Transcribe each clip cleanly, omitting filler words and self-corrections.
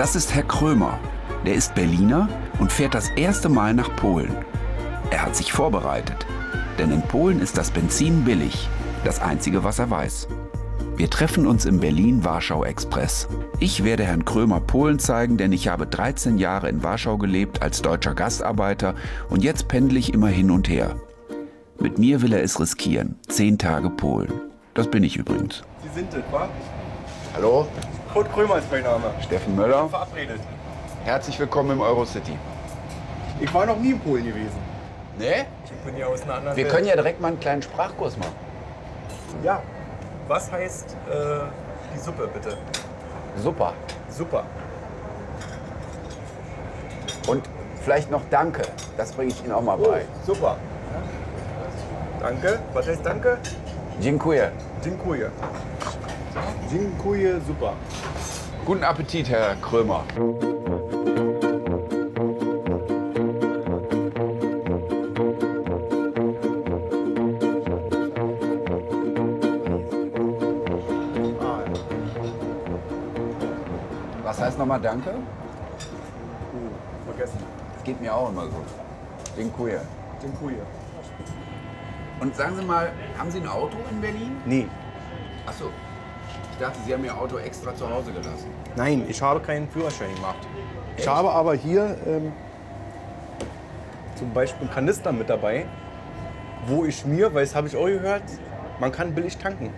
Das ist Herr Krömer. Der ist Berliner und fährt das erste Mal nach Polen. Er hat sich vorbereitet, denn in Polen ist das Benzin billig, das Einzige, was er weiß. Wir treffen uns im Berlin-Warschau-Express. Ich werde Herrn Krömer Polen zeigen, denn ich habe 13 Jahre in Warschau gelebt als deutscher Gastarbeiter und jetzt pendle ich immer hin und her. Mit mir will er es riskieren. 10 Tage Polen. Das bin ich übrigens. Sie sind das, wa? Hallo? Kurt Krömer ist mein Name. Steffen Möller. Verabredet. Herzlich willkommen im Eurocity. Ich war noch nie in Polen gewesen. Nee? Ich bin ja aus einer anderen Welt. Wir können ja direkt mal einen kleinen Sprachkurs machen. Ja. Was heißt die Suppe, bitte? Super. Super. Und vielleicht noch Danke. Das bringe ich Ihnen auch mal bei. Super. Danke. Was heißt Danke? Dziękuję. Dziękuję. Dziękuję, super. Guten Appetit, Herr Krömer. Was heißt nochmal Danke? Vergessen. Das geht mir auch immer so. Dziękuję. Dziękuję. Und sagen Sie mal, haben Sie ein Auto in Berlin? Nee. Ach so. Ich dachte, Sie haben Ihr Auto extra zu Hause gelassen. Nein, ich habe keinen Führerschein gemacht. Echt? Ich habe aber hier zum Beispiel einen Kanister mit dabei, wo ich mir, weil das habe ich auch gehört, man kann billig tanken.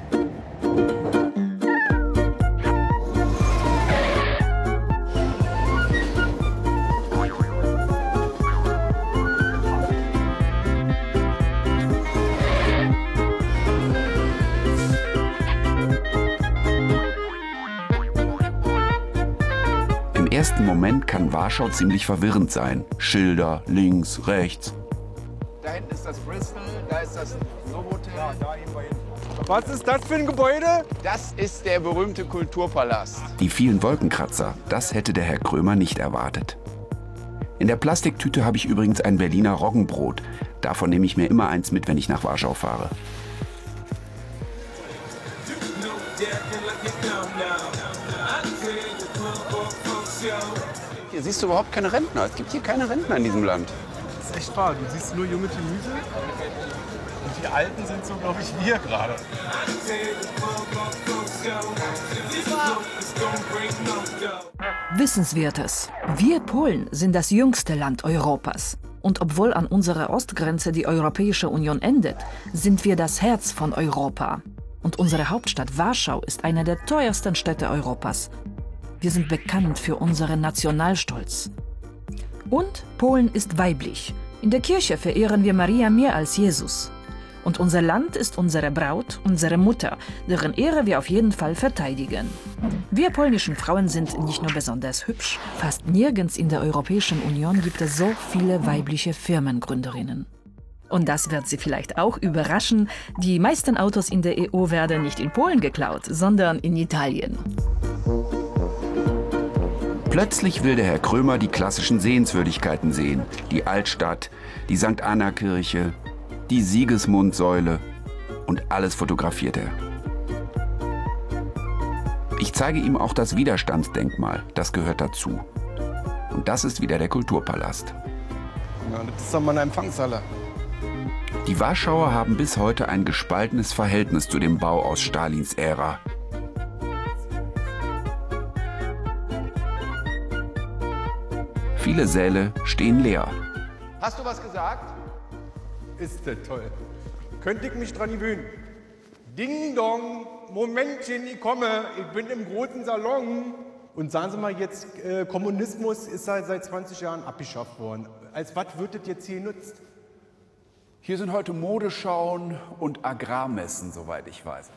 Im ersten Moment kann Warschau ziemlich verwirrend sein. Schilder, links, rechts. Da hinten ist das Bristol, da ist das Novotel. Ja, da eben bei hinten. Was ist das für ein Gebäude? Das ist der berühmte Kulturpalast. Die vielen Wolkenkratzer, das hätte der Herr Krömer nicht erwartet. In der Plastiktüte habe ich übrigens ein Berliner Roggenbrot. Davon nehme ich mir immer eins mit, wenn ich nach Warschau fahre. Hier siehst du überhaupt keine Rentner. Es gibt hier keine Rentner in diesem Land. Das ist echt wahr. Du siehst nur junge Gemüse. Und die Alten sind so, glaube ich, wir gerade. Wissenswertes. Wir Polen sind das jüngste Land Europas. Und obwohl an unserer Ostgrenze die Europäische Union endet, sind wir das Herz von Europa. Und unsere Hauptstadt Warschau ist eine der teuersten Städte Europas. Wir sind bekannt für unseren Nationalstolz. Und Polen ist weiblich. In der Kirche verehren wir Maria mehr als Jesus. Und unser Land ist unsere Braut, unsere Mutter, deren Ehre wir auf jeden Fall verteidigen. Wir polnischen Frauen sind nicht nur besonders hübsch. Fast nirgends in der Europäischen Union gibt es so viele weibliche Firmengründerinnen. Und das wird Sie vielleicht auch überraschen, die meisten Autos in der EU werden nicht in Polen geklaut, sondern in Italien. Plötzlich will der Herr Krömer die klassischen Sehenswürdigkeiten sehen. Die Altstadt, die St. Anna Kirche, die Siegesmundsäule und alles fotografiert er. Ich zeige ihm auch das Widerstandsdenkmal, das gehört dazu. Und das ist wieder der Kulturpalast. Ja, das ist doch mal eine Empfangshalle. Die Warschauer haben bis heute ein gespaltenes Verhältnis zu dem Bau aus Stalins Ära. Viele Säle stehen leer. Hast du was gesagt? Ist das toll. Könnte ich mich dran gewöhnen. Ding dong, Momentchen, ich komme. Ich bin im großen Salon. Und sagen Sie mal jetzt, Kommunismus ist halt seit 20 Jahren abgeschafft worden. Als was wird das jetzt hier genutzt? Hier sind heute Modeschauen und Agrarmessen, soweit ich weiß.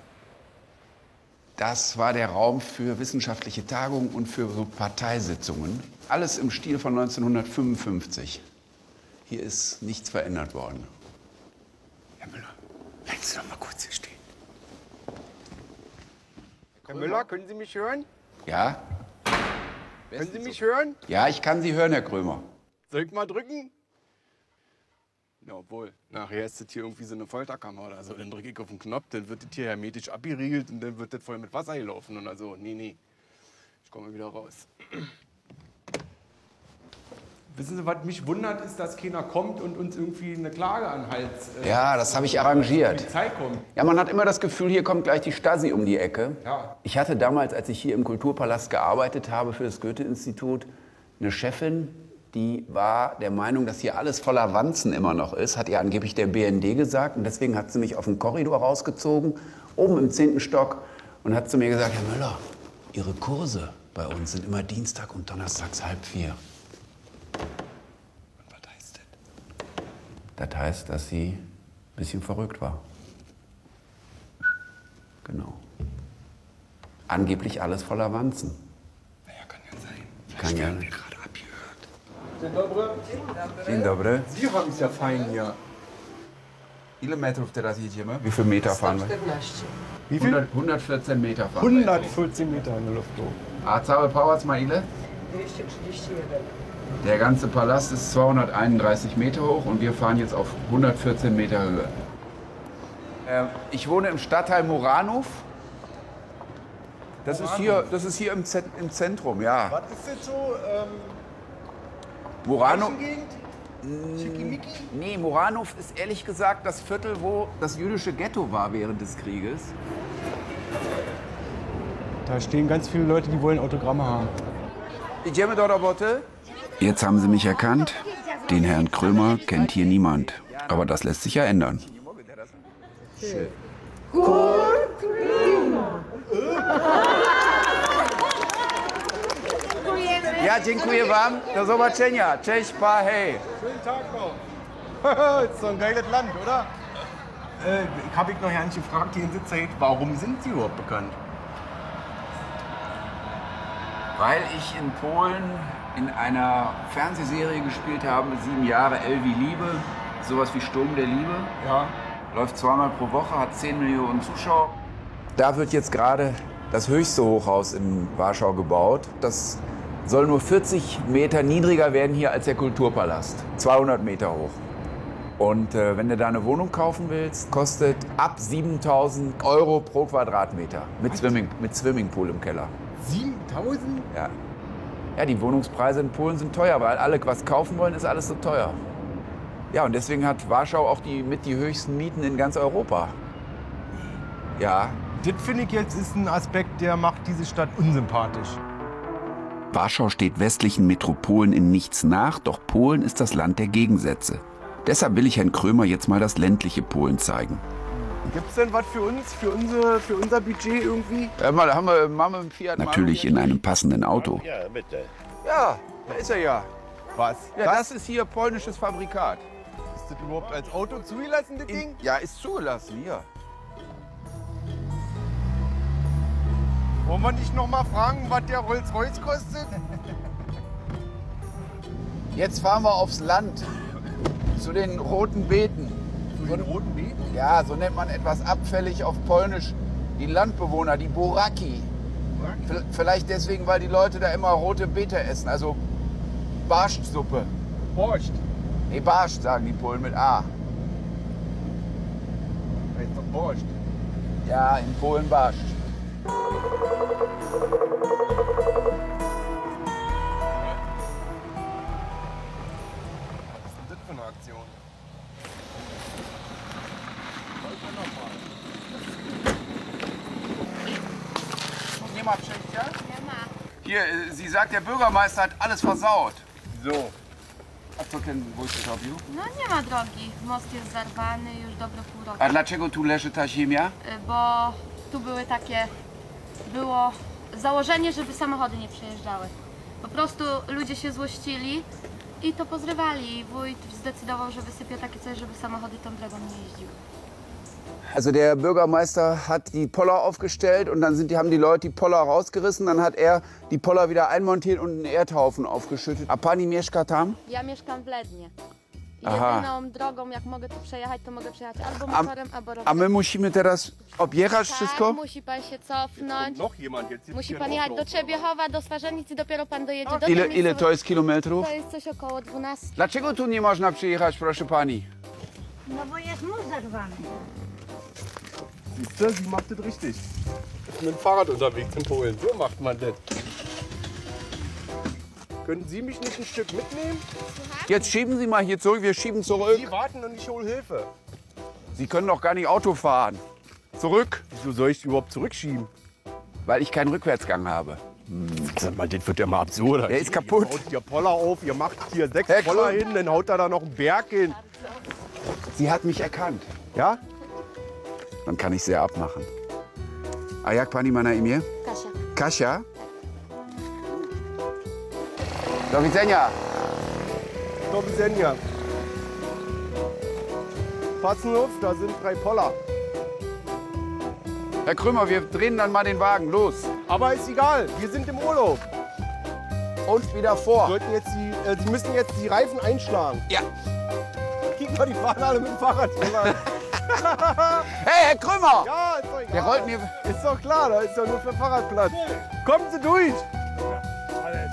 Das war der Raum für wissenschaftliche Tagungen und für so Parteisitzungen. Alles im Stil von 1955. Hier ist nichts verändert worden. Herr Müller, bleiben Sie doch mal kurz hier stehen. Herr Müller, können Sie mich hören? Ja. Können Sie mich hören? Ja, ich kann Sie hören, Herr Krömer. Soll ich mal drücken? Ja, obwohl, nachher ist das hier irgendwie so eine Folterkammer oder so. Dann drücke ich auf den Knopf, dann wird das hier hermetisch abgeriegelt und dann wird das voll mit Wasser gelaufen oder so. Nee, nee. Ich komme wieder raus. Wissen Sie, was mich wundert, ist, dass keiner kommt und uns irgendwie eine Klage an den Hals. Ja, das habe ich arrangiert. Die Zeit kommt. Ja, man hat immer das Gefühl, hier kommt gleich die Stasi um die Ecke. Ja. Ich hatte damals, als ich hier im Kulturpalast gearbeitet habe für das Goethe-Institut, eine Chefin, die war der Meinung, dass hier alles voller Wanzen immer noch ist, hat ihr angeblich der BND gesagt. Und deswegen hat sie mich auf den Korridor rausgezogen, oben im 10. Stock, und hat zu mir gesagt, Herr Möller, Ihre Kurse bei uns sind immer Dienstag und Donnerstags 3:30. Das heißt, dass sie ein bisschen verrückt war. Genau. Angeblich alles voller Wanzen. Naja, kann ja sein. Vielleicht werden wir gerade abgehört. Dzień dobry. Sie haben es ja fein hier. Ile metrów teraz jedziemy? Wie viele Meter fahren wir? 114. Wie viel? 114 Meter fahren wir. 114 Meter in der Luft hoch. A całe pałac ma ile? 231. Der ganze Palast ist 231 Meter hoch und wir fahren jetzt auf 114 Meter Höhe. Ich wohne im Stadtteil Muranow. Das ist hier, im Zentrum, ja. Was ist das so? Muranow? Nee, Muranow ist ehrlich gesagt das Viertel, wo das jüdische Ghetto war während des Krieges. Da stehen ganz viele Leute, die wollen Autogramme haben. Jetzt haben Sie mich erkannt. Den Herrn Krömer kennt hier niemand. Aber das lässt sich ja ändern. Kurt Krömer! Ja, dziękuję wam. Do zobaczenia. Cześć, pa, hej. Schönen Tag noch. Ist so ein geiles Land, oder? Habe ich noch gar nicht gefragt, den Sitzer, warum sind Sie überhaupt bekannt? Weil ich in Polen in einer Fernsehserie gespielt habe, 7 Jahre, L wie Liebe, sowas wie Sturm der Liebe. Ja. Läuft 2-mal pro Woche, hat 10 Millionen Zuschauer. Da wird jetzt gerade das höchste Hochhaus in Warschau gebaut. Das soll nur 40 Meter niedriger werden hier als der Kulturpalast. 200 Meter hoch. Und wenn du da eine Wohnung kaufen willst, kostet ab 7.000 Euro pro Quadratmeter. Mit Swimmingpool im Keller. 7.000? Ja. Ja, die Wohnungspreise in Polen sind teuer, weil alle was kaufen wollen, ist alles so teuer. Ja, und deswegen hat Warschau auch die höchsten Mieten in ganz Europa. Ja. Das finde ich jetzt ist ein Aspekt, der macht diese Stadt unsympathisch. Warschau steht westlichen Metropolen in nichts nach, doch Polen ist das Land der Gegensätze. Deshalb will ich Herrn Krömer jetzt mal das ländliche Polen zeigen. Gibt es denn was für uns, für unser Budget irgendwie? Ja, mal, da haben wir Mama im Fiat. Natürlich in einem passenden Auto. Ja, bitte. Ja, da ist er ja. Was? Ja, das ist hier polnisches Fabrikat. Ist das überhaupt als Auto zugelassen, das Ding? Ja, ist zugelassen, hier. Wollen wir nicht noch mal fragen, was der Rolls-Royce kostet? Jetzt fahren wir aufs Land, zu den roten Beeten. Zu den roten Beeten? Ja, so nennt man etwas abfällig auf Polnisch die Landbewohner, die Buraki. Vielleicht deswegen, weil die Leute da immer rote Beete essen, also Barschsuppe. Borscht? Nee, Barscht sagen die Polen mit A. Heißt doch Borscht. Ja, in Polen Barscht. Was ist denn das für eine Aktion? Hier, sie sagt, der Bürgermeister hat alles versaut. So. A co ten wójt zrobił? No nie ma drogi. Most jest zarwany już dobre pół roku. A dlaczego tu leży ta ziemia? Bo tu były takie... Było założenie, żeby samochody nie przejeżdżały. Po prostu ludzie się złościli i to pozrywali. Wójt zdecydował, że wysypie takie coś, żeby samochody tą drogą nie jeździły. Also der Bürgermeister hat die Poller aufgestellt und dann haben die Leute die Poller rausgerissen. Dann hat er die Poller wieder einmontiert und einen Erdhaufen aufgeschüttet. A pani mieszka tam? Ja mieszkam w Lednie. Jedyną drogą, jak mogę tu przejechać, to mogę przejechać albo motorem, albo rowerem. A my musimy teraz objechać wszystko? Tak, musi pan się cofnąć. Musi pan jechać do Trzebiechowa, do Swarzenicy, dopiero pan dojedzie do... Ile to jest kilometrów? To jest coś około 12. Dlaczego tu nie można przyjechać, proszę pani? No bo jest mur zarwany. Siehst du, sie macht das richtig. Ich bin mit dem Fahrrad unterwegs in Polen. So macht man das. Können Sie mich nicht ein Stück mitnehmen? Jetzt schieben Sie mal hier zurück, wir schieben zurück. Sie warten und ich hole Hilfe. Sie können doch gar nicht Auto fahren. Zurück. Wieso soll ich überhaupt zurückschieben? Weil ich keinen Rückwärtsgang habe. Sag mal, das wird ja mal absurd. Der ist kaputt. Ihr haut hier Poller auf, ihr macht hier 6 Poller hin, dann haut da noch einen Berg hin. Sie hat mich erkannt. Ja? Dann kann ich sie abmachen. A jak pani ma na imię? Kasia. Kasia? Do widzenia. Do widzenia. Passen auf, da sind 3 Poller. Herr Krömer, wir drehen dann mal den Wagen. Los. Aber ist egal, wir sind im Urlaub. Und wieder vor. Sie müssen jetzt die Reifen einschlagen. Ja. Guck mal, die fahren alle mit dem Fahrrad. Hey, Herr Krömer! Ja, ist doch egal. Wir rollten hier. Ist doch klar, da ist doch nur für Fahrradplatz. Kommen Sie durch.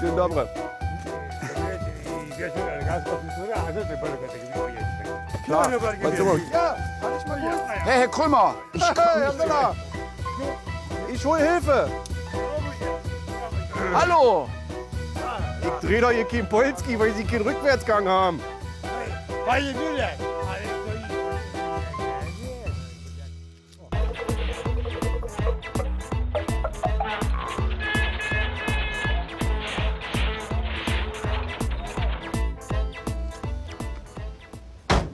Dzień dobry. Klar. Ja, kann ich mal hier. Hey, Herr Krömer! Ich Herr Müller! Ich hole Hilfe! Hallo! Ich drehe doch hier keinen Polski, weil Sie keinen Rückwärtsgang haben.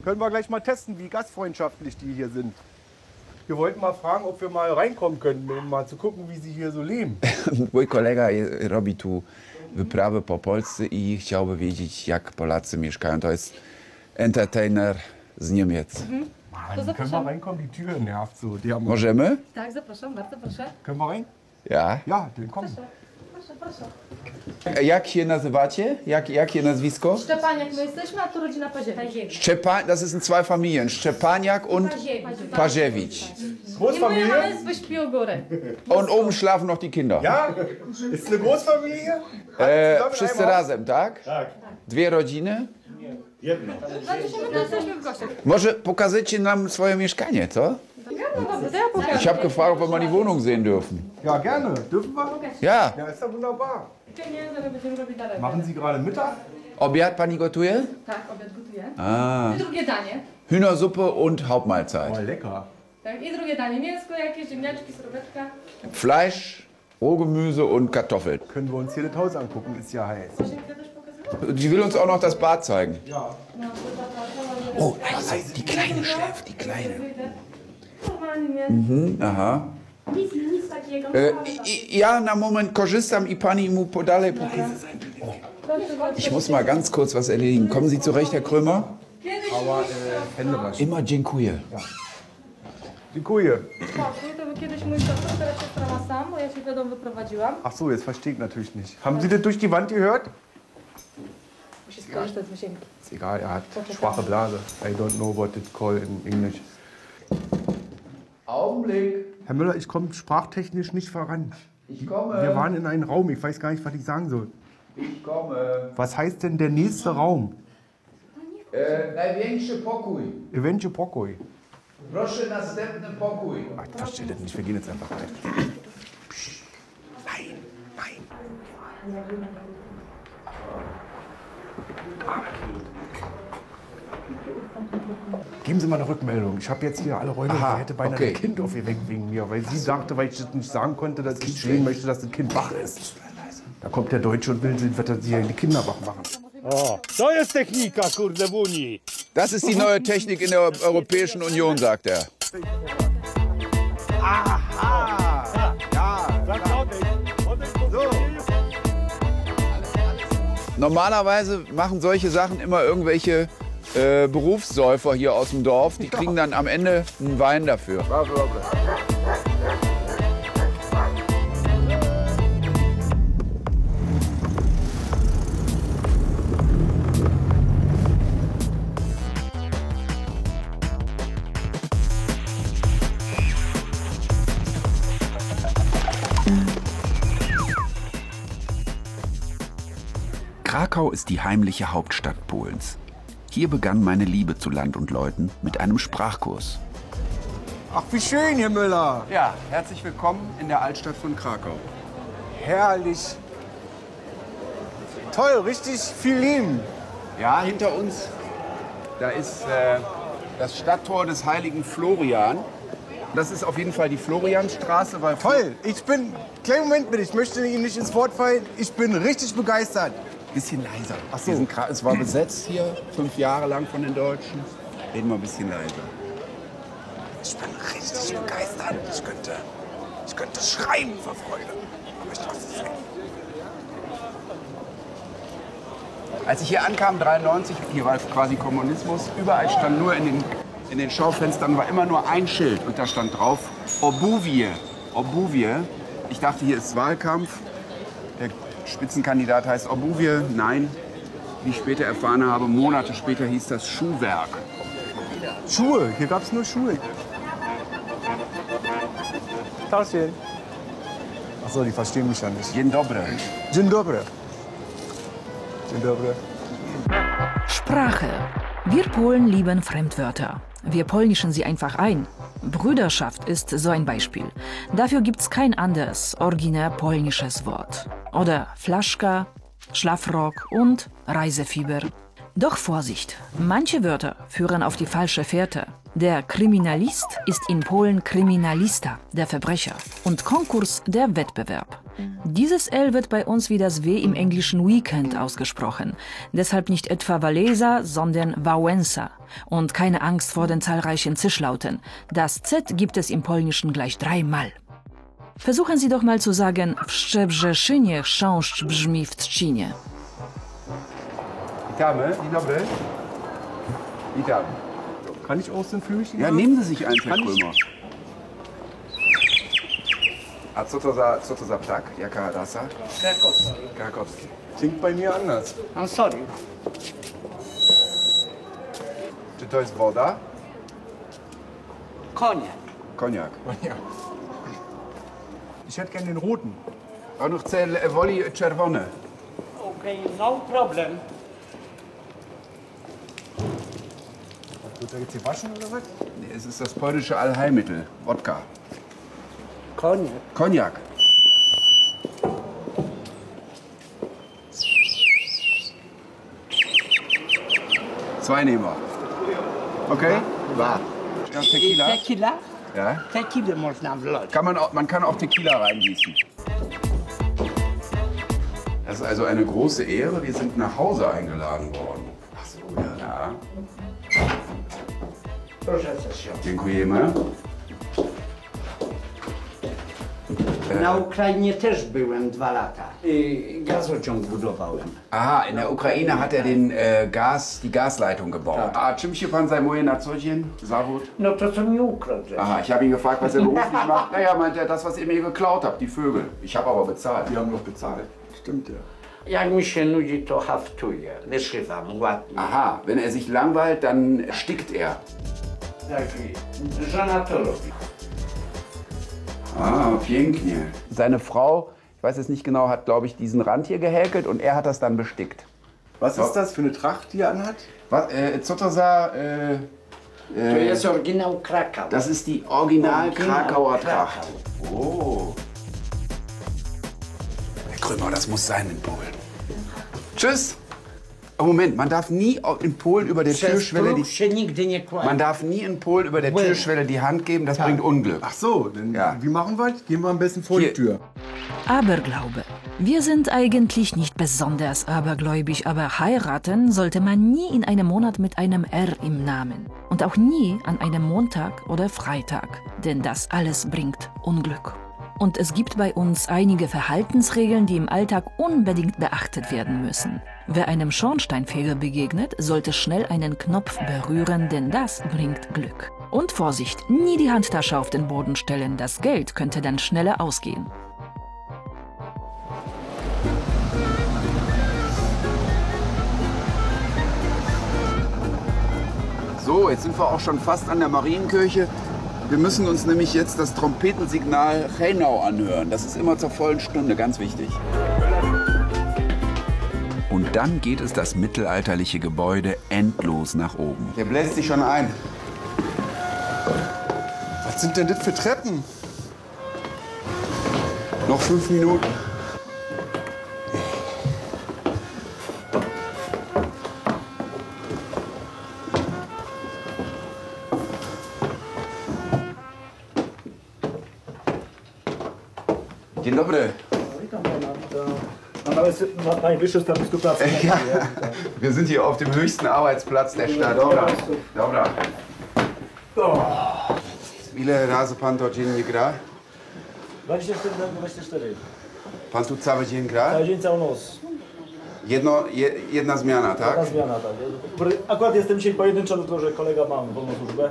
Können wir gleich mal testen, wie gastfreundschaftlich die hier sind. Wir wollten mal fragen, ob wir mal reinkommen können, um mal zu gucken, wie sie hier so leben. Mój kolega robi tu wyprawy po Polsce i chciałby wiedzieć, jak Polacy mieszkają. To jest Entertainer z Niemiec. Mhm. Können wir reinkommen? Die Tür nervt so. Możemy? Tak, zapraszam, bardzo proszę. Können wir rein? Ja. Ja, dann kommen. Proszę, proszę. Jak się nazywacie? Jakie nazwisko? Szczepaniak my jesteśmy, a tu rodzina Paziewicz. Szczepan, das ist in 2 Familien, Szczepaniak und Paziewicz. Großfamilie? I mamy z Wyśpił Górę. Und oben schlafen noch die Kinder. Ja? Ist eine Großfamilie? Wszyscy razem, tak? Tak. 2 rodziny? Jedno. Może pokażecie nam swoje mieszkanie, co? Ich habe gefragt, ob wir mal die Wohnung sehen dürfen. Ja, gerne. Dürfen wir? Ja. Ja, ist doch wunderbar. Machen Sie gerade Mittag? Obiad pani gotuje? Tak, obiad gotuje. Ah. I drugie danie. Hühnersuppe und Hauptmahlzeit. Oh, lecker. Tak, i drugie danie. Mięsko jakieś, ziemniaczki, suroweczka. Fleisch, Rohgemüse und Kartoffeln. Können wir uns hier das Haus angucken, ist ja heiß. Die will uns auch noch das Bad zeigen. Ja. Oh, leise, die Kleine schläft, die Kleine. Mhm, aha. Ja, na moment, korzystam i pani mu podale. Oh. Ich muss mal ganz kurz was erledigen. Kommen Sie zurecht, Herr Krömer? Aber Hände waschen. Immer dziękuję. Ja. Dziękuję. Ach so, jetzt verstehe ich natürlich nicht. Haben Sie das durch die Wand gehört? Egal. Ist egal, er hat schwache Blase. I don't know what it's called in English. Augenblick. Herr Müller, ich komme sprachtechnisch nicht voran. Ich komme. Wir waren in einem Raum, ich weiß gar nicht, was ich sagen soll. Ich komme. Was heißt denn der nächste Raum? Największy pokój. Największy pokój. Proszę następny pokój. Ach, ich verstehe das nicht, wir gehen jetzt einfach rein. Psst. Nein, nein. Geben Sie mal eine Rückmeldung. Ich habe jetzt hier alle Räume. Aha, ich hätte beinahe ein Kind aufgeweckt wegen mir, weil sie sagte, weil ich das nicht sagen konnte, dass ich sehen möchte, dass das Kind wach ist. Da kommt der Deutsche und will die Kinder wach machen. Oh, das ist die neue Technik in der Europäischen Union, sagt er. Aha! Ja. Normalerweise machen solche Sachen immer irgendwelche Berufssäufer hier aus dem Dorf. Die kriegen dann am Ende einen Wein dafür. Krakau ist die heimliche Hauptstadt Polens. Hier begann meine Liebe zu Land und Leuten mit einem Sprachkurs. Ach, wie schön, Herr Müller. Ja, herzlich willkommen in der Altstadt von Krakau. Herrlich. toll, richtig viel Leben. Ja, hinter uns, da ist das Stadttor des heiligen Florian. Das ist auf jeden Fall die Florianstraße. Weil toll, ich bin, kleinen Moment bitte, ich möchte Ihnen nicht ins Wort fallen. Ich bin richtig begeistert. Bisschen leiser. Ach so. Es war besetzt hier, 5 Jahre lang von den Deutschen. Reden wir ein bisschen leiser. Ich bin richtig begeistert. Ich könnte schreien vor Freude. Aber ich lasse es nicht. Als ich hier ankam, 93, hier war quasi Kommunismus, überall stand nur in den Schaufenstern war immer nur ein Schild und da stand drauf Obuwie. Obuwie. Ich dachte, hier ist Wahlkampf. Der Spitzenkandidat heißt Obuwie. Nein, wie ich später erfahren habe, Monate später hieß das Schuhwerk. Schuhe, hier gab es nur Schuhe. Tauschen. Achso, die verstehen mich ja nicht. Dzień dobry. Dzień dobry. Sprache. Wir Polen lieben Fremdwörter. Wir polnischen sie einfach ein. Brüderschaft ist so ein Beispiel. Dafür gibt's kein anderes originär polnisches Wort. Oder Flaschka, Schlafrock und Reisefieber. Doch Vorsicht, manche Wörter führen auf die falsche Fährte. Der Kriminalist ist in Polen Kriminalista, der Verbrecher. Und Konkurs, der Wettbewerb. Dieses L wird bei uns wie das W im englischen Weekend ausgesprochen. Deshalb nicht etwa Wałęsa, sondern Wałęsa. Und keine Angst vor den zahlreichen Zischlauten. Das Z gibt es im Polnischen gleich 3-mal. Versuchen Sie doch mal zu sagen, w Szczebrzeszynie chrzęszcz brzmi w Trzcinie. Witamy, dzień dobry. Witam. Kann ich aus den Flüchen? Ja, nehmen Sie sich eins, Herr Krömer. A co to za ptak? Jaka rasa? Krakowski. Krakowski. Klingt bei mir anders. I'm sorry. Czy to jest woda? Koniak. Koniak. Ich hätte gerne den roten. On chce woli czerwone. Okay, no problem. Da gibt's hier waschen oder was? Nee, es ist das polnische Allheilmittel. Wodka. Cognac. Cognac. Zwei nehmen wir. Okay? War. Ja. Tequila. Tequila? Ja. Tequila muss man wlać. Man kann auch Tequila reingießen. Das ist also eine große Ehre. Wir sind nach Hause eingeladen worden. Ach so, ja. Proszę coś. Dziękujemy. Na Ukrainie też byłem 2 lata. Gazociąg budowałem. Aha, in der Ukraine hat er den die Gasleitung gebaut. A czym się pan zajmuje na co dzień? Zawód? No to co mi ukradł. Aha, ich habe ihn gefragt, was er beruflich macht. Naja, meint er, das, was ihr mir geklaut habt, die Vögel. Ich habe aber bezahlt. Wir haben noch bezahlt. Stimmt ja. Jak mi się nudzi, to haftuję. Wyszywam ładnie. Aha, wenn er sich langweilt, dann stickt er. Ah, pięknie. Seine Frau, ich weiß jetzt nicht genau, hat, glaube ich, diesen Rand hier gehäkelt und er hat das dann bestickt. Was ist das für eine Tracht, die er anhat? Was, co to za, to jest Original Krakauer. Das ist die Original Krakauer Tracht. Oh. Herr Krömer, das muss sein in Polen. Tschüss. Oh, Moment, man darf nie in Polen über der Türschwelle die Hand geben, das bringt Unglück. Ach so, dann wie machen wir das? Gehen wir am besten vor die Tür. Aberglaube. Wir sind eigentlich nicht besonders abergläubig, aber heiraten sollte man nie in einem Monat mit einem R im Namen. Und auch nie an einem Montag oder Freitag, denn das alles bringt Unglück. Und es gibt bei uns einige Verhaltensregeln, die im Alltag unbedingt beachtet werden müssen. Wer einem Schornsteinfeger begegnet, sollte schnell einen Knopf berühren, denn das bringt Glück. Und Vorsicht, nie die Handtasche auf den Boden stellen, das Geld könnte dann schneller ausgehen. So, jetzt sind wir auch schon fast an der Marienkirche. Wir müssen uns nämlich jetzt das Trompetensignal Heinau anhören. Das ist immer zur vollen Stunde, ganz wichtig. Und dann geht es das mittelalterliche Gebäude endlos nach oben. Der bläst sich schon ein. Was sind denn das für Treppen? Noch 5 Minuten. Dzień dobry. Witam pana. Panie Bischof, tam bist du Platz. Ja. Wir sind hier auf dem höchsten Arbeitsplatz der Stadt. Dobra. Dobra. Ile razy pan to dziennie gra? 24 razy. Pan tu cały dzień gra? Cały dzień, całą noc. Jedna zmiana, tak? Jedna zmiana, tak. Akurat jestem dzisiaj pojedynczy, dlatego że kolega ma wolną służbę,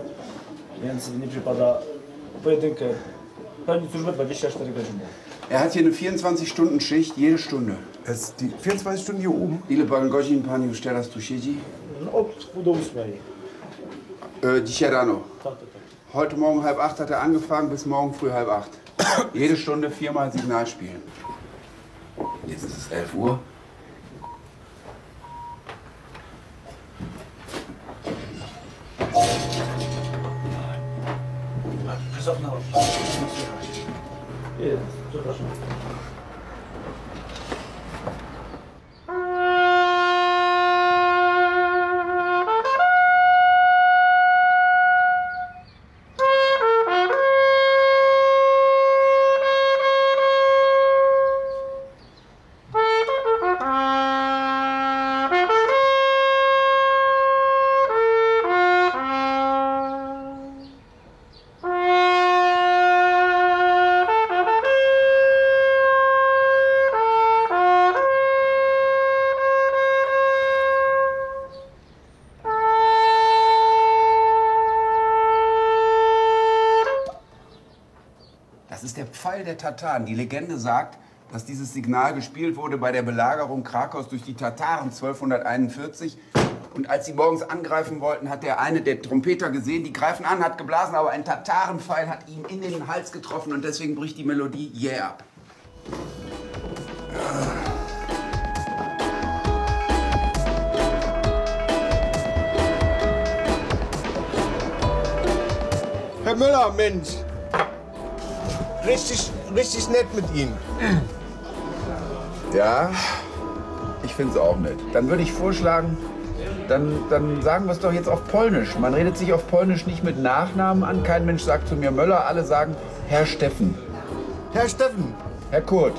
więc nie przypada pojedynkę. Pełni służbę 24 godziny. Er hat hier eine 24-Stunden-Schicht jede Stunde. Es ist die 24 Stunden hier oben. Ile pan godzin pan już teraz tu siedzi? Od pół do 8. Dzisiaj rano. Tak, tak. Heute Morgen 7:30 hat er angefangen, bis morgen früh 7:30. Jede Stunde viermal Signal spielen. Jetzt ist es 11 Uhr. Der Tataren. Die Legende sagt, dass dieses Signal gespielt wurde bei der Belagerung Krakaus durch die Tataren 1241. Und als sie morgens angreifen wollten, hat der Trompeter gesehen, die greifen an, hat geblasen, aber ein Tatarenpfeil hat ihm in den Hals getroffen und deswegen bricht die Melodie jäh ab. Herr Möller, Mensch! Richtig nett mit Ihnen. Ja, ich finde es auch nett. Dann würde ich vorschlagen, dann sagen wir es doch jetzt auf Polnisch. Man redet sich auf Polnisch nicht mit Nachnamen an. Kein Mensch sagt zu mir Möller, alle sagen Herr Steffen. Herr Steffen. Herr Kurt.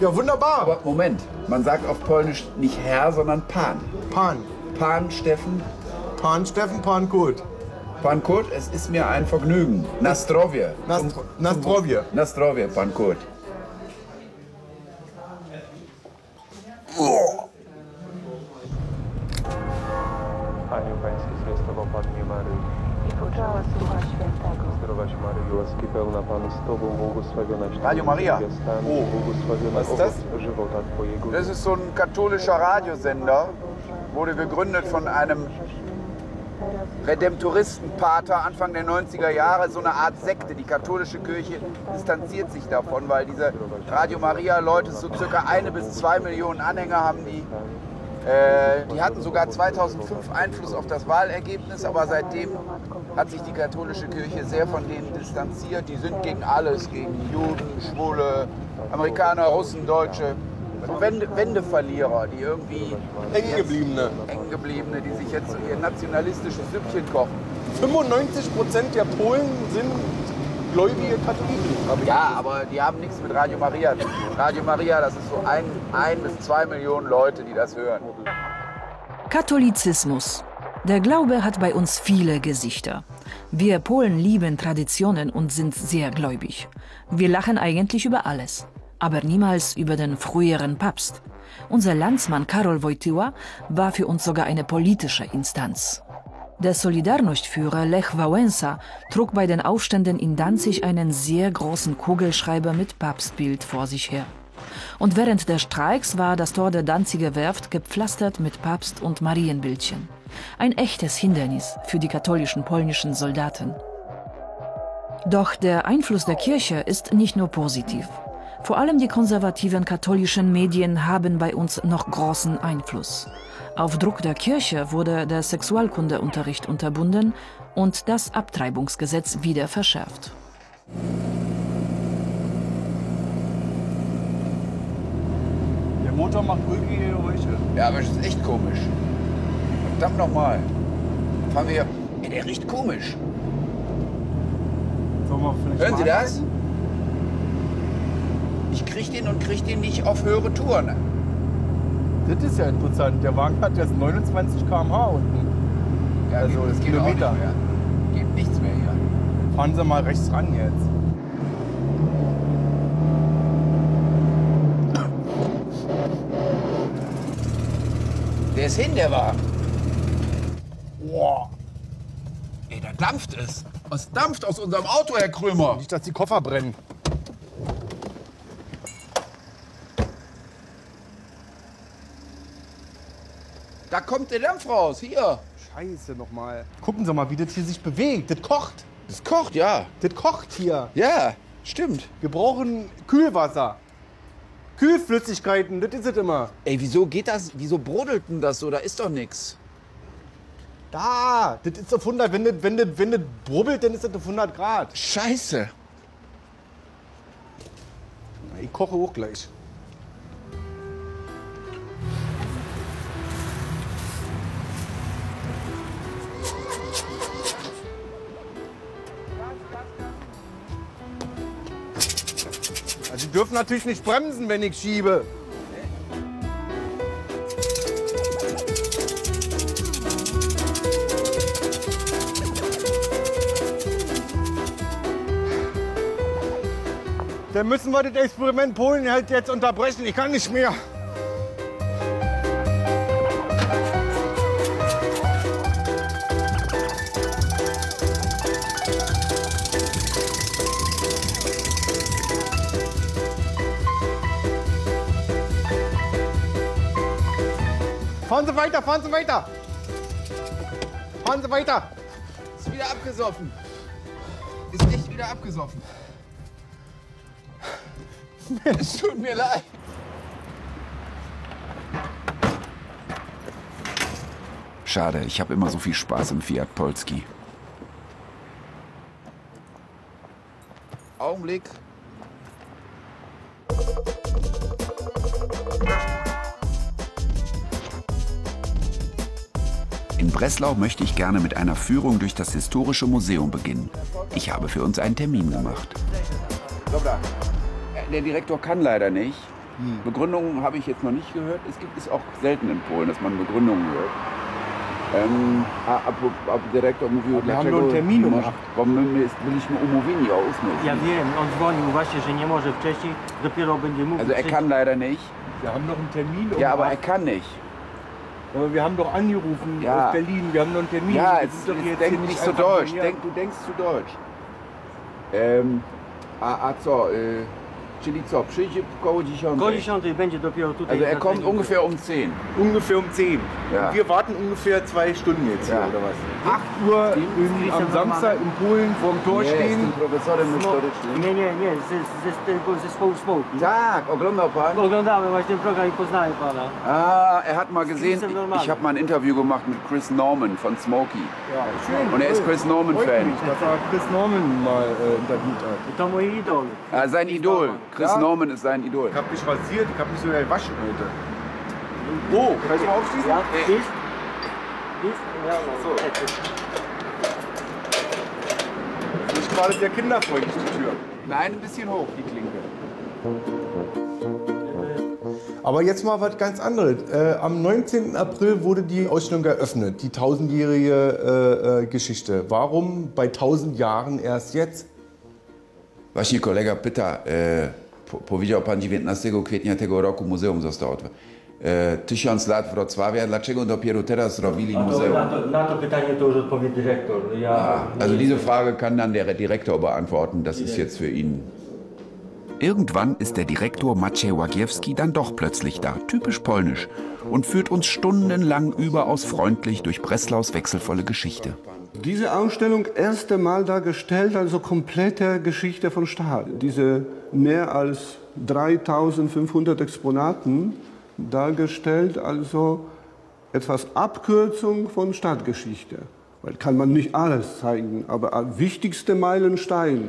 Ja, wunderbar. Aber Moment, man sagt auf Polnisch nicht Herr, sondern Pan. Pan. Pan Steffen. Pan Steffen, Pan Kurt. Pan Kurt, es ist mir ein Vergnügen. Na zdrowie. Na zdrowie. Na zdrowie, Pan Kurt. Anioł Pański zwiastował Pannie Maryi. I poczęła słuchać świętego. Zdrowaś Maryjo, łaski pełna Pan z Tobą, błogosławionaś Ty między niewiastami, błogosławiona owoc żywota Twojego. Das ist so ein katholischer Radiosender, wurde gegründet von einem Redemptoristenpater Anfang der 90er Jahre, so eine Art Sekte. Die katholische Kirche distanziert sich davon, weil diese Radio Maria-Leute, so circa 1 bis 2 Millionen Anhänger haben, die hatten sogar 2005 Einfluss auf das Wahlergebnis, aber seitdem hat sich die katholische Kirche sehr von denen distanziert. Die sind gegen alles, gegen Juden, Schwule, Amerikaner, Russen, Deutsche. Wendeverlierer, die irgendwie Hängengebliebene, die sich jetzt so ihr nationalistisches Süppchen kochen. 95% der Polen sind gläubige Katholiken. Ja, aber die haben nichts mit Radio Maria zu tun. Radio Maria, das ist so 1 bis 2 Millionen Leute, die das hören. Katholizismus. Der Glaube hat bei uns viele Gesichter. Wir Polen lieben Traditionen und sind sehr gläubig. Wir lachen eigentlich über alles. Aber niemals über den früheren Papst. Unser Landsmann Karol Wojtyła war für uns sogar eine politische Instanz. Der Solidarność-Führer Lech Wałęsa trug bei den Aufständen in Danzig einen sehr großen Kugelschreiber mit Papstbild vor sich her. Und während der Streiks war das Tor der Danziger Werft gepflastert mit Papst- und Marienbildchen. Ein echtes Hindernis für die katholischen polnischen Soldaten. Doch der Einfluss der Kirche ist nicht nur positiv. Vor allem die konservativen katholischen Medien haben bei uns noch großen Einfluss. Auf Druck der Kirche wurde der Sexualkundeunterricht unterbunden und das Abtreibungsgesetz wieder verschärft. Der Motor macht ulkige Geräusche. Ja, aber es ist echt komisch. Verdammt nochmal. Fahren wir... Ey, der riecht komisch. Hören Sie das? Ich krieg den nicht auf höhere Touren. Das ist ja interessant. Der Wagen hat jetzt 29 km/h unten. Ja, also das geht Kilometer. Gibt nichts mehr hier. Fahren Sie mal rechts ran jetzt. Der ist hin, der Wagen. Wow. Ey, da dampft es. Was dampft aus unserem Auto, Herr Krömer? Nicht, dass die Koffer brennen. Da kommt der Dampf raus, hier. Scheiße nochmal. Gucken Sie mal, wie das hier sich bewegt. Das kocht. Das kocht, ja. Das kocht hier. Ja, stimmt. Wir brauchen Kühlwasser. Kühlflüssigkeiten, das ist es immer. Ey, wieso geht das, wieso brodelt denn das so? Da ist doch nichts. Da, das ist auf 100. Wenn das brubbelt, dann ist das auf 100 Grad. Scheiße. Na, ich koche auch gleich. Sie dürfen natürlich nicht bremsen, wenn ich schiebe. Dann müssen wir das Experiment Polen halt jetzt unterbrechen. Ich kann nicht mehr. Fahren Sie weiter, fahren Sie weiter! Fahren Sie weiter! Ist wieder abgesoffen. Ist echt wieder abgesoffen. Es tut mir leid. Schade, ich habe immer so viel Spaß im Fiat Polski. Augenblick. In Breslau möchte ich gerne mit einer Führung durch das historische Museum beginnen. Ich habe für uns einen Termin gemacht. Der Direktor kann leider nicht. Begründungen habe ich jetzt noch nicht gehört. Es gibt es auch selten in Polen, dass man Begründungen hört. Dyrektor mówił, dlaczego bo my byliśmy umówieni o 8:00. Ja wiem, on dzwonił właśnie, że nie może wcześniej, dopiero będzie mówił. Also er kann leider nicht. Wir haben noch einen Termin. Ja, aber er kann nicht. Aber wir haben doch angerufen aus Berlin, wir haben noch einen Termin. Ja, es ist doch jetzt denk nicht so deutsch, du denkst zu deutsch. Co, czyli co, przyjdzie koło 10. Koło 10 będzie dopiero tutaj. Also er kommt ungefähr um 10. Ungefähr um 10. Ja. Und wir warten ungefähr 2 Stunden jetzt hier, oder was? 8 Uhr am Samstag in Polen vorm Tor stehen. Nie, nie, nie, ze zespołu Smokie. Tak, oglądał pan? Oglądałem właśnie program i poznałem pana. Ah, er hat mal gesehen, ich habe mal ein Interview gemacht mit Chris Norman von Smokie. Ja, schön. Und er ist Chris Norman-Fan. Das war Chris Norman mal interviewt hat. Das ist mein Idol. Ah, sein Idol. Chris Norman ist sein Idol. Ich habe mich rasiert, ich habe mich sogar gewaschen heute. Oh, kann ich mal aufschließen? Ja, so. Ist gerade sehr kinderfreundlich, die Tür. Nein, ein bisschen hoch, die Klinke. Aber jetzt mal was ganz anderes. Am 19. April wurde die Ausstellung eröffnet, die 1000-jährige Geschichte. Warum bei 1000 Jahren erst jetzt? Właśnie kolega pyta, powiedział pan 19 kwietnia tego roku muzeum zostało otwarte. 1000 lat Wrocławia, dlaczego dopiero teraz zrobili muzeum? Na to pytanie to już odpowie dyrektor. Also diese Frage kann dann der Direktor beantworten, das ist jetzt für ihn. Irgendwann ist der Direktor Maciej Wagiewski dann doch plötzlich da, typisch polnisch, und führt uns stundenlang überaus freundlich durch Breslaus wechselvolle Geschichte. Diese Ausstellung erste Mal dargestellt, also komplette Geschichte von Stahl. Diese mehr als 3500 Exponaten dargestellt, also etwas Abkürzung von Stadtgeschichte. Weil kann man nicht alles zeigen, aber wichtigste Meilensteine.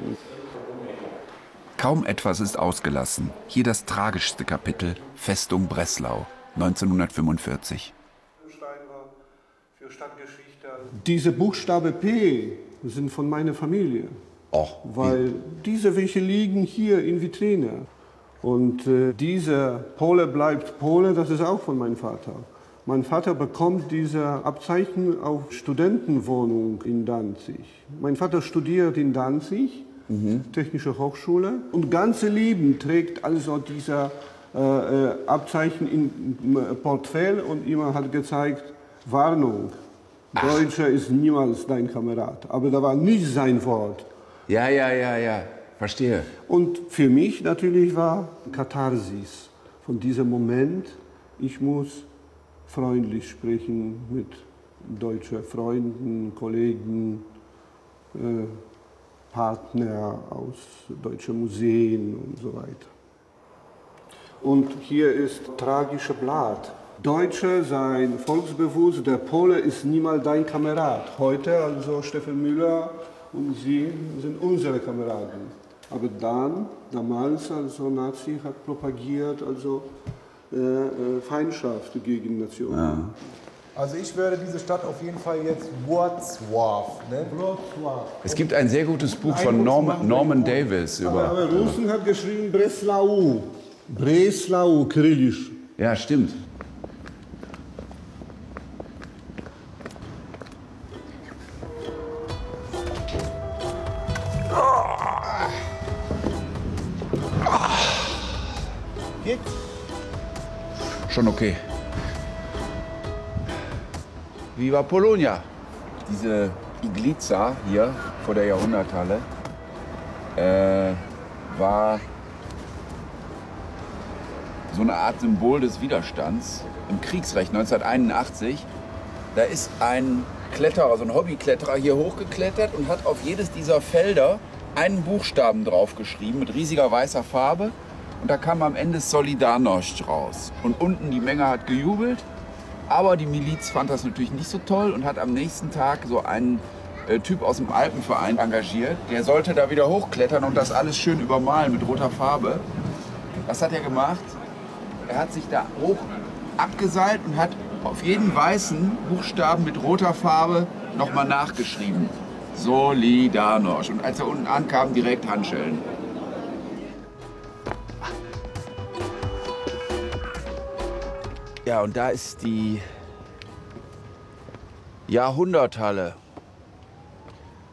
Kaum etwas ist ausgelassen. Hier das tragischste Kapitel, Festung Breslau, 1945. Diese Buchstabe P sind von meiner Familie, weil diese welche liegen hier in Vitrine. Und dieser Pole bleibt Pole, das ist auch von meinem Vater. Mein Vater bekommt diese Abzeichen auf Studentenwohnung in Danzig. Mein Vater studiert in Danzig, Technische Hochschule. Und ganze Leben trägt also dieser Abzeichen im Portfolio und immer hat gezeigt, Warnung, Deutscher ist niemals dein Kamerad. Aber da war nicht sein Wort. Ja, verstehe. Und für mich natürlich war Katharsis von diesem Moment, ich muss freundlich sprechen mit deutschen Freunden, Kollegen, Partner aus deutschen Museen und so weiter. Und hier ist tragisches Blatt. Deutsche sein volksbewusst, der Pole ist niemals dein Kamerad. Heute also Steffen Möller und sie sind unsere Kameraden. Aber dann, damals also Nazi hat propagiert, also Feindschaft gegen Nationen. Ja. Also ich würde diese Stadt auf jeden Fall jetzt Wrocław nennen. Es gibt ein sehr gutes Buch von Norman Davis über... Aber Russen hat geschrieben Breslau. Breslau, kyrillisch. Ja, stimmt. Schon okay. Viva Polonia! Diese Iglica hier vor der Jahrhunderthalle war so eine Art Symbol des Widerstands im Kriegsrecht 1981. Da ist ein Kletterer, so ein Hobbykletterer hier hochgeklettert und hat auf jedes dieser Felder einen Buchstaben draufgeschrieben mit riesiger weißer Farbe. Und da kam am Ende Solidarność raus. Und unten die Menge hat gejubelt, aber die Miliz fand das natürlich nicht so toll und hat am nächsten Tag so einen Typ aus dem Alpenverein engagiert. Der sollte da wieder hochklettern und das alles schön übermalen mit roter Farbe. Was hat er gemacht? Er hat sich da hoch abgeseilt und hat auf jeden weißen Buchstaben mit roter Farbe nochmal nachgeschrieben. Solidarność. Und als er unten ankam, direkt Handschellen. Ja, und da ist die Jahrhunderthalle,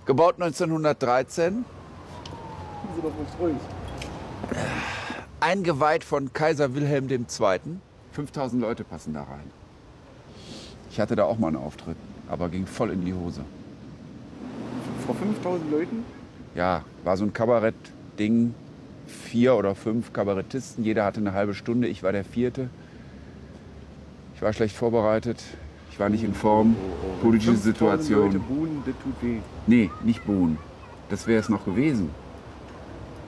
gebaut 1913, eingeweiht von Kaiser Wilhelm II. 5000 Leute passen da rein. Ich hatte da auch mal einen Auftritt, aber ging voll in die Hose. Vor 5000 Leuten? Ja, war so ein Kabarett-Ding, 4 oder 5 Kabarettisten, jeder hatte eine halbe Stunde, ich war der 4. Ich war schlecht vorbereitet, ich war nicht in Form, politische Situation. Leute buhen, das tut weh. Nee, nicht buhen. Das wäre es noch gewesen.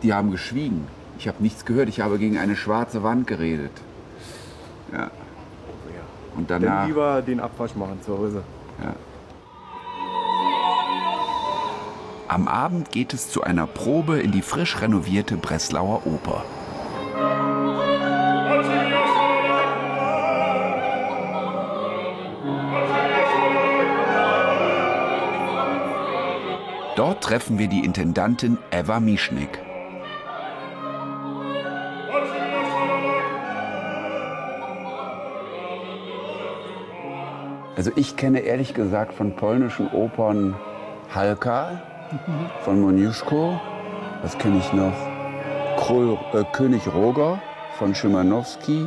Die haben geschwiegen. Ich habe nichts gehört, ich habe gegen eine schwarze Wand geredet. Ja. Und danach... Dann lieber den Abwasch machen zu Hause. Ja. Am Abend geht es zu einer Probe in die frisch renovierte Breslauer Oper. Dort treffen wir die Intendantin Ewa Mischnick. Also ich kenne ehrlich gesagt von polnischen Opern Halka, von Moniuszko, das kenne ich noch, König Roger von Szymanowski.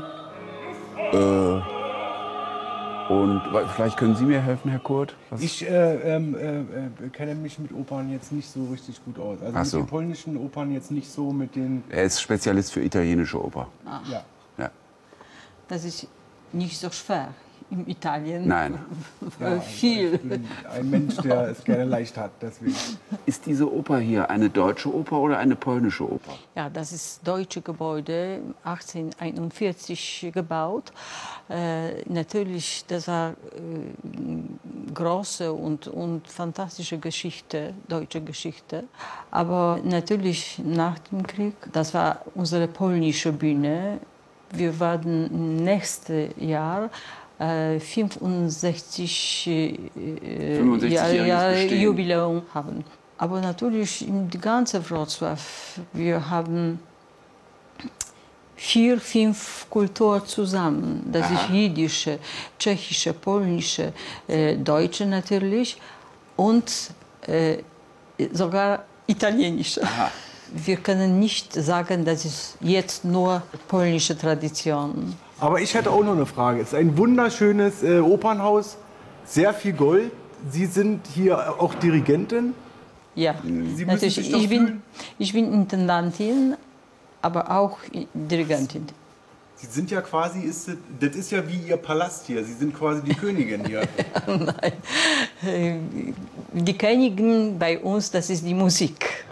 Und vielleicht können Sie mir helfen, Herr Kurt? Ich kenne mich mit Opern jetzt nicht so richtig gut aus. Also mit den polnischen Opern jetzt nicht so mit den... Er ist Spezialist für italienische Oper. Ach. Ja. Ja. Das ist nicht so schwer in Italien. Nein. Ja, viel. Ich bin ein Mensch, der es gerne leicht hat. Deswegen. Ist diese Oper hier eine deutsche Oper oder eine polnische Oper? Ja, das ist deutsche Gebäude, 1841 gebaut. Natürlich, das war große und fantastische Geschichte, deutsche Geschichte. Aber natürlich nach dem Krieg, das war unsere polnische Bühne. Wir werden nächstes Jahr 65-jähriges Jubiläum haben. Aber natürlich im ganzen Wrocław, wir haben 4, 5 Kulturen zusammen. Das Aha. ist jiddische, tschechische, polnische, deutsche natürlich und sogar italienische. Aha. Wir können nicht sagen, das ist jetzt nur polnische Tradition. Aber ich hätte auch noch eine Frage. Es ist ein wunderschönes Opernhaus, sehr viel Gold. Sie sind hier auch Dirigentin? Ja, Sie natürlich. Ich bin Intendantin, aber auch Dirigentin. Sie sind ja quasi, das ist ja wie Ihr Palast hier. Sie sind quasi die Königin hier. Nein, die Königin bei uns, das ist die Musik.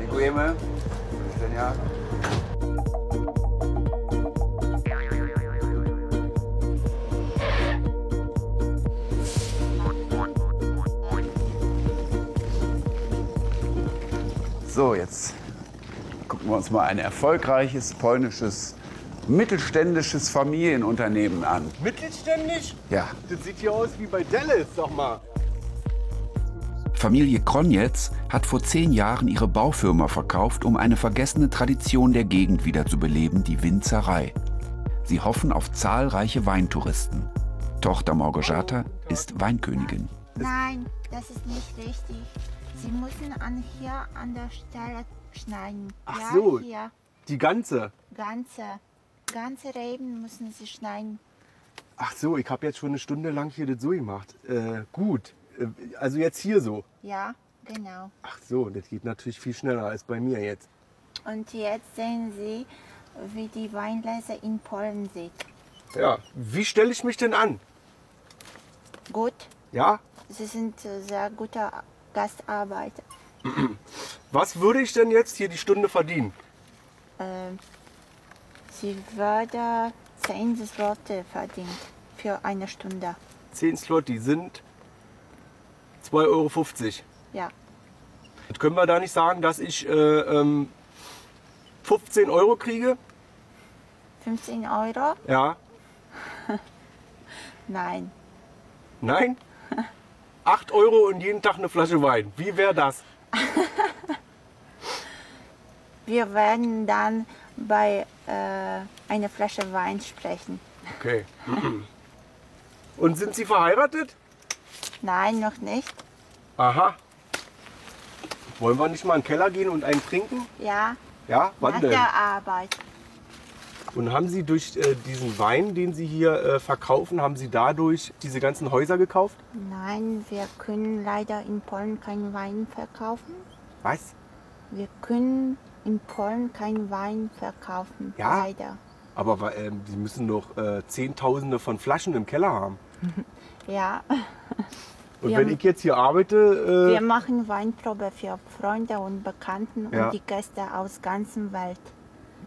Dziękujemy. Do widzenia. So, jetzt gucken wir uns mal ein erfolgreiches polnisches mittelständisches Familienunternehmen an. Mittelständisch? Ja. Das sieht hier aus wie bei Dallas, sag mal. Familie Kronjetz hat vor 10 Jahren ihre Baufirma verkauft, um eine vergessene Tradition der Gegend wiederzubeleben, die Winzerei. Sie hoffen auf zahlreiche Weintouristen. Tochter Małgorzata ist Weinkönigin. Nein, das ist nicht richtig. Sie müssen hier an der Stelle schneiden. Ach ja, so, hier. Die ganze? Ganze Reben müssen Sie schneiden. Ach so, ich habe jetzt schon eine Stunde lang hier das so gemacht. Gut. Also jetzt hier so? Ja, genau. Ach so, das geht natürlich viel schneller als bei mir jetzt. Und jetzt sehen Sie, wie die Weinlese in Polen sieht. Ja, wie stelle ich mich denn an? Gut. Ja? Sie sind sehr guter Gastarbeiter. Was würde ich denn jetzt hier die Stunde verdienen? Sie würde 10 Zloty verdienen für eine Stunde. 10 Zloty sind 2,50 €. Ja. Jetzt können wir da nicht sagen, dass ich 15 € kriege? 15 €? Ja. Nein. Nein? 8 € und jeden Tag eine Flasche Wein. Wie wäre das? Wir werden dann bei einer Flasche Wein sprechen. Okay. Und sind Sie verheiratet? Nein, noch nicht. Aha. Wollen wir nicht mal in den Keller gehen und einen trinken? Ja. Ja, wann denn? Nach der Arbeit. Und haben Sie durch diesen Wein, den Sie hier verkaufen, haben Sie dadurch diese ganzen Häuser gekauft? Nein, wir können leider in Polen keinen Wein verkaufen. Was? Wir können in Polen keinen Wein verkaufen, ja? Leider. Aber Sie müssen doch Zehntausende von Flaschen im Keller haben. Ja. Und wenn ich jetzt hier arbeite... wir machen Weinprobe für Freunde und Bekannten ja. und die Gäste aus der ganzen Welt.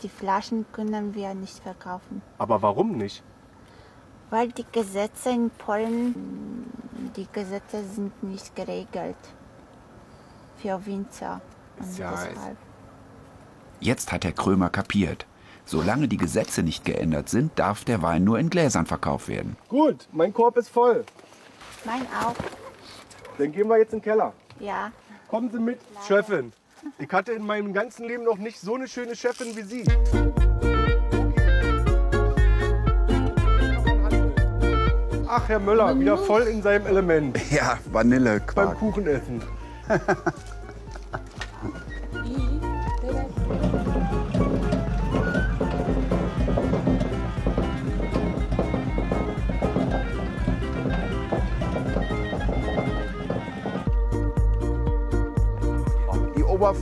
Die Flaschen können wir nicht verkaufen. Aber warum nicht? Weil die Gesetze in Polen, die Gesetze sind nicht geregelt für Winzer. Und ja, deshalb. Jetzt hat Herr Krömer kapiert. Solange die Gesetze nicht geändert sind, darf der Wein nur in Gläsern verkauft werden. Gut, mein Korb ist voll. Mein auch. Dann gehen wir jetzt in den Keller. Ja. Kommen Sie mit, leider. Chefin. Ich hatte in meinem ganzen Leben noch nicht so eine schöne Chefin wie Sie. Ach, Herr Möller, wieder voll in seinem Element. Ja, Vanillequark. Beim Kuchenessen.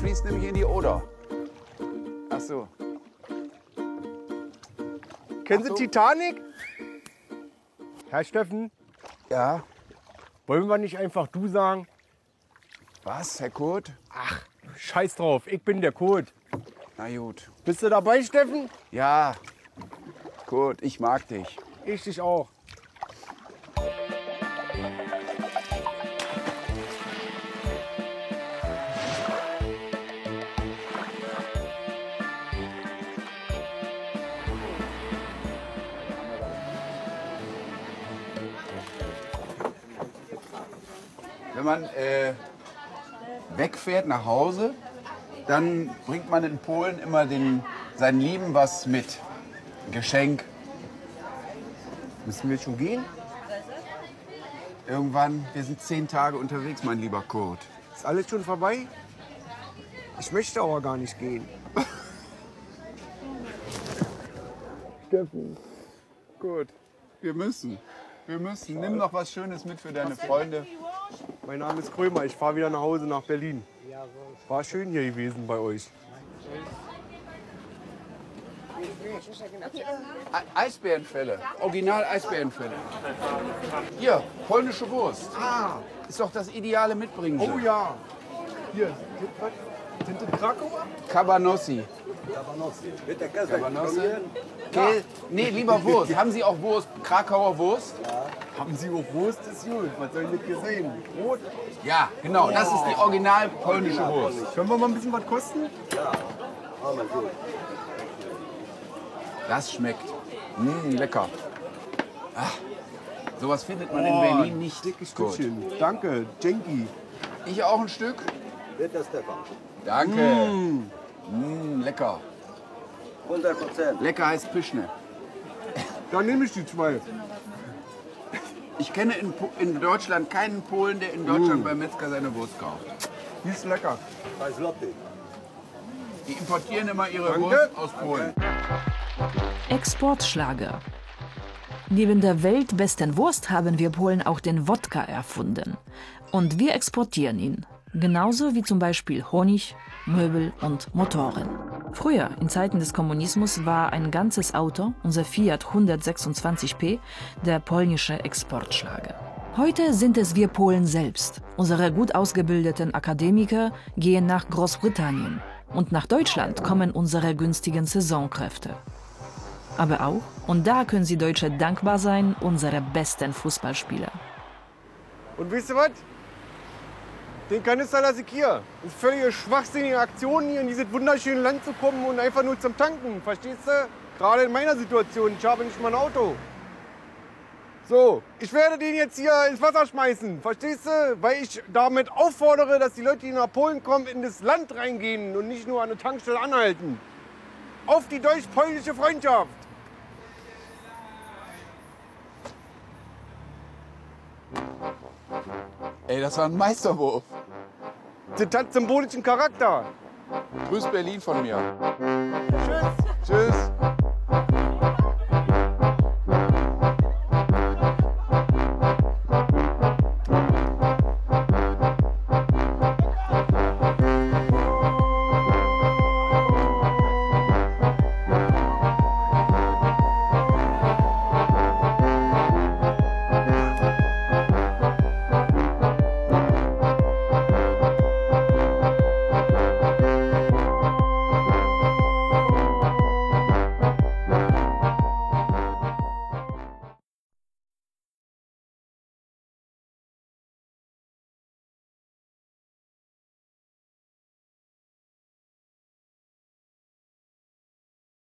Fließt nämlich in die Oder. Ach so. Kennen Sie Titanic? Herr Steffen? Ja? Wollen wir nicht einfach du sagen? Was, Herr Kurt? Ach, scheiß drauf, ich bin der Kurt. Na gut. Bist du dabei, Steffen? Ja. Kurt, ich mag dich. Ich dich auch. Wenn man wegfährt nach Hause, dann bringt man in Polen immer seinen Lieben was mit. Geschenk. Müssen wir schon gehen? Irgendwann, wir sind 10 Tage unterwegs, mein lieber Kurt. Ist alles schon vorbei? Ich möchte aber gar nicht gehen. Steffen. Gut, wir müssen. Wir müssen. Schade. Nimm noch was Schönes mit für deine Freunde. Mein Name ist Krömer, ich fahre wieder nach Hause nach Berlin. War schön hier gewesen bei euch. Eisbärenfälle, original Eisbärenfälle. Hier, polnische Wurst. Ah, ist doch das ideale Mitbringen. Oh ja. Hier, sind das Krakauer? Kabanossi. Kabanossi. Mit der Kabanossi. Käse? Nee, lieber Wurst. Haben Sie auch Wurst? Krakauer Wurst? Ja. Haben Sie auch Wurst? Das ist gut. Was soll ich nicht gesehen? Brot? Ja, genau. Das ist die original polnische Wurst. Können wir mal ein bisschen was kosten? Ja. Aber gut. Das schmeckt. Mmh, lecker. Ach, sowas findet man in Berlin nicht. Dickes Stückchen. Danke, Jenki. Ich auch ein Stück? Bitte, Stefan. Danke. Mmh, lecker. 100%. Lecker heißt Pyschne. Dann nehme ich die 2. Ich kenne in Deutschland keinen Polen, der in Deutschland beim Metzger seine Wurst kauft. Die ist lecker. Die importieren immer ihre Wurst aus Polen. Exportschlager. Neben der weltbesten Wurst haben wir Polen auch den Wodka erfunden. Und wir exportieren ihn. Genauso wie zum Beispiel Honig, Möbel und Motoren. Früher, in Zeiten des Kommunismus, war ein ganzes Auto, unser Fiat 126p, der polnische Exportschlager. Heute sind es wir Polen selbst. Unsere gut ausgebildeten Akademiker gehen nach Großbritannien. Und nach Deutschland kommen unsere günstigen Saisonkräfte. Aber auch, und da können Sie Deutsche dankbar sein, unsere besten Fußballspieler. Und wisst ihr was? Den Kanister lasse ich hier. Es ist völlige schwachsinnige Aktion, hier in dieses wunderschöne Land zu kommen und einfach nur zum Tanken. Verstehst du? Gerade in meiner Situation. Ich habe nicht mal ein Auto. So, ich werde den jetzt hier ins Wasser schmeißen, verstehst du? Weil ich damit auffordere, dass die Leute, die nach Polen kommen, in das Land reingehen und nicht nur an eine Tankstelle anhalten. Auf die deutsch-polnische Freundschaft! Ey, das war ein Meisterwurf. Das hat symbolischen Charakter. Grüß Berlin von mir. Tschüss. Tschüss.